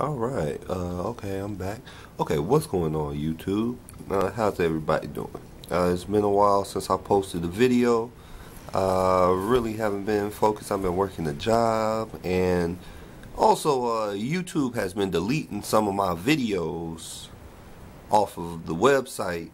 Alright, okay, I'm back. Okay, what's going on, YouTube? How's everybody doing? It's been a while since I posted a video. Really haven't been focused. I've been working a job, and also YouTube has been deleting some of my videos off of the website.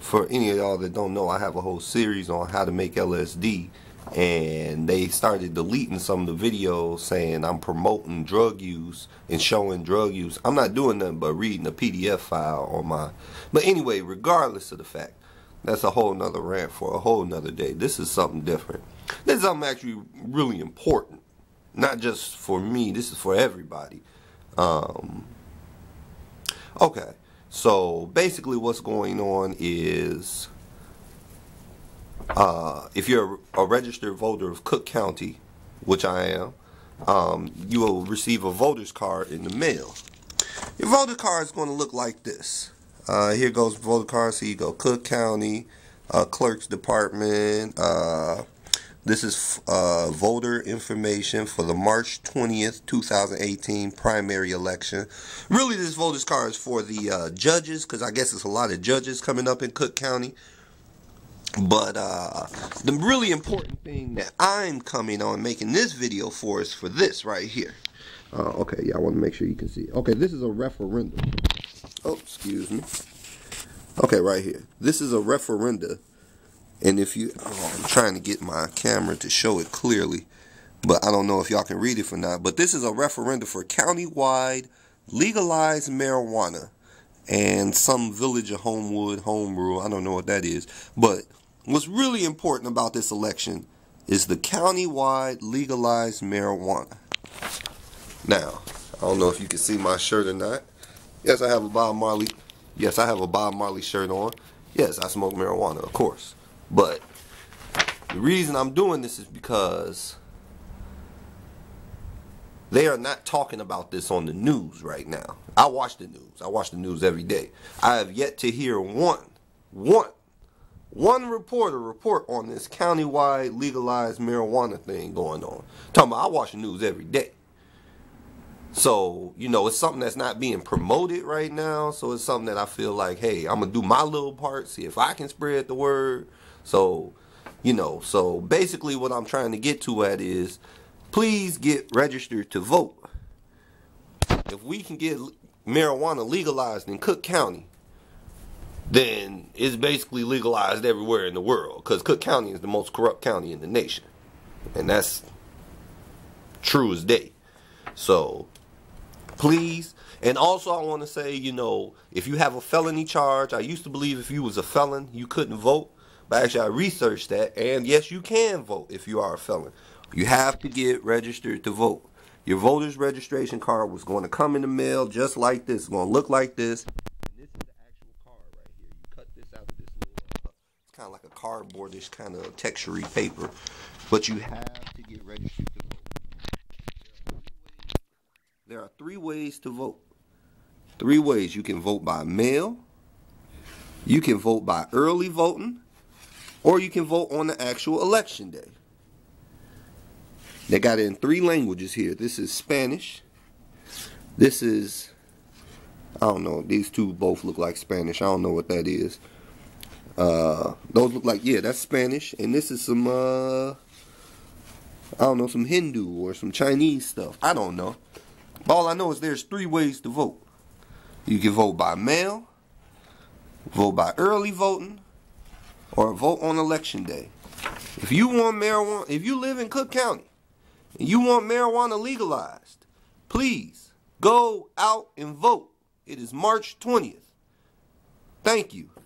For any of y'all that don't know, I have a whole series on how to make LSD. And they started deleting some of the videos saying I'm promoting drug use and showing drug use. I'm not doing nothing but reading a PDF file on my... But anyway, regardless of the fact, that's a whole nother rant for a whole nother day. This is something different. This is something actually really important. Not just for me, this is for everybody. Okay, so basically what's going on is... if you're a registered voter of Cook County, which I am, you will receive a voter's card in the mail. Your voter card is going to look like this. Here goes voter card. So you go Cook County, Clerk's Department. This is voter information for the March 20th, 2018 primary election. Really, this voter's card is for the judges, because I guess there's a lot of judges coming up in Cook County. But the really important thing that I'm coming on making this video for is for this right here. Okay, yeah, I want to make sure you can see it. Okay, this is a referendum. Oh, excuse me. Okay, right here. This is a referenda. And if you... Oh, I'm trying to get my camera to show it clearly. But I don't know if y'all can read it or not. But this is a referenda for county-wide legalized marijuana. And some village of Homewood, Home Rule. I don't know what that is. But... what's really important about this election is the county-wide legalized marijuana. Now, I don't know if you can see my shirt or not. Yes, I have a Bob Marley. Yes, I have a Bob Marley shirt on. Yes, I smoke marijuana, of course. But the reason I'm doing this is because they are not talking about this on the news right now. I watch the news. I watch the news every day. I have yet to hear one reporter report on this county-wide legalized marijuana thing going on. Talking about, I watch the news every day. So, you know, it's something that's not being promoted right now. So it's something that I feel like, hey, I'm going to do my little part, see if I can spread the word. So, you know, so basically what I'm trying to get to at is, please get registered to vote. If we can get marijuana legalized in Cook County, then it's basically legalized everywhere in the world, because Cook County is the most corrupt county in the nation, and that's true as day. So please, and also I want to say, you know, if you have a felony charge, I used to believe if you was a felon you couldn't vote, but actually I researched that, and yes, you can vote if you are a felon. You have to get registered to vote. Your voter's registration card was going to come in the mail just like this. It's going to look like this. Kind of like a cardboardish kind of textury paper, but you have to get registered to vote. There are three ways to vote. Three ways. You can vote by mail, you can vote by early voting, or you can vote on the actual election day. They got it in three languages here. This is Spanish. This is, I don't know, these two both look like Spanish. I don't know what that is. Those look like, yeah, that's Spanish, and this is some, I don't know, some Hindu or some Chinese stuff. I don't know. But all I know is there's three ways to vote. You can vote by mail, vote by early voting, or vote on election day. If you want marijuana, if you live in Cook County and you want marijuana legalized, please go out and vote. It is March 20th. Thank you.